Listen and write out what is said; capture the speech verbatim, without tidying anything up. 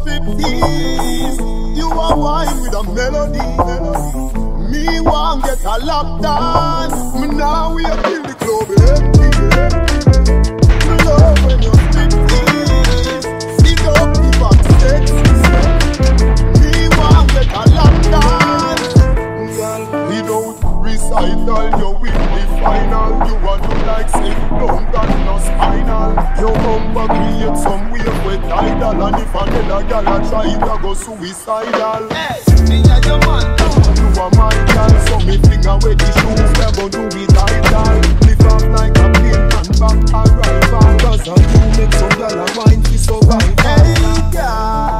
step this. You are wine with a melody, melody. Me want get a lap dance. Me now we are in the club empty. Me love when you step this. Sit up, keep up, take this. Me want get a lap dance. Girl, without recital, you win the final. You are too like sick, don't got no spinal. You come back, create some way with idol. And if another girl I try it, I go suicidal. Hey, me and your man too. You are my girl, so me fling away the shoes. Never do it idol. Live up like a pin and back a rival. Cause I do make some girl a wine to survive. Hey, girl.